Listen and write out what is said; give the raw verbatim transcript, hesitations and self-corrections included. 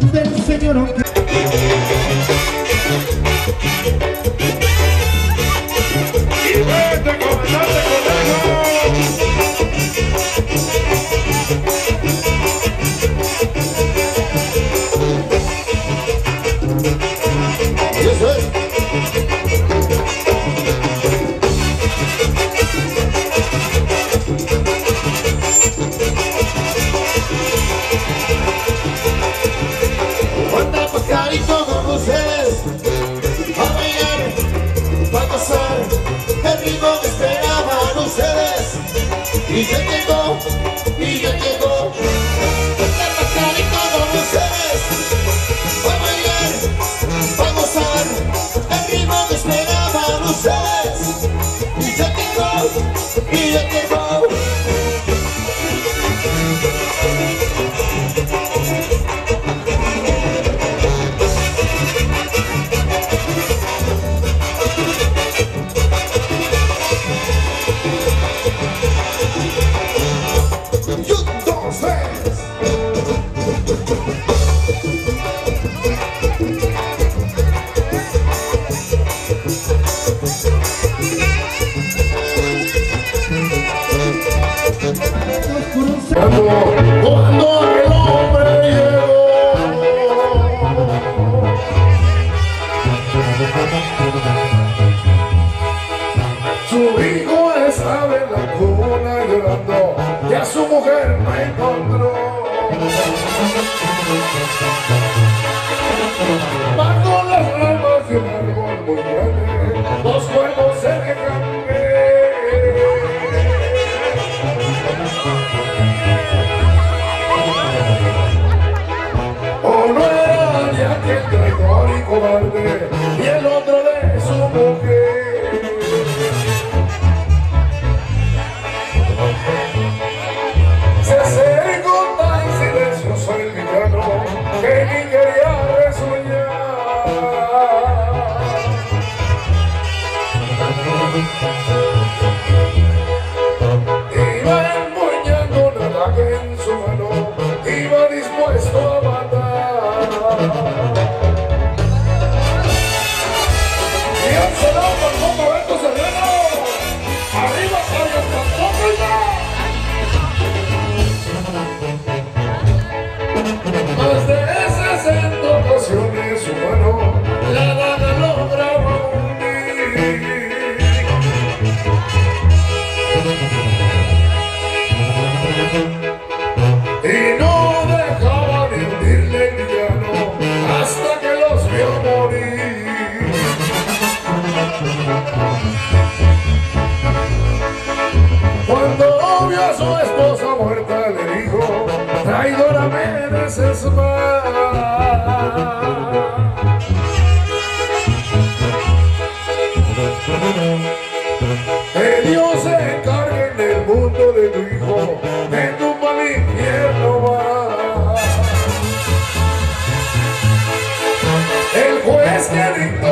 del Señor. Y yo llego, y yo llego, la pajarito con ustedes, va a bailar, va a gozar, el ritmo que esperaban ustedes. Y yo llego, y yo llego. Y el otro de su mujer. Se acercó tan silencioso el villano que ni quería resoñar. Iba empuñando una daga en su mano, iba dispuesto a matar. Traidora mereces más. Que Dios se encargue en el mundo de tu hijo, que tu mal infierno va. El juez que dictó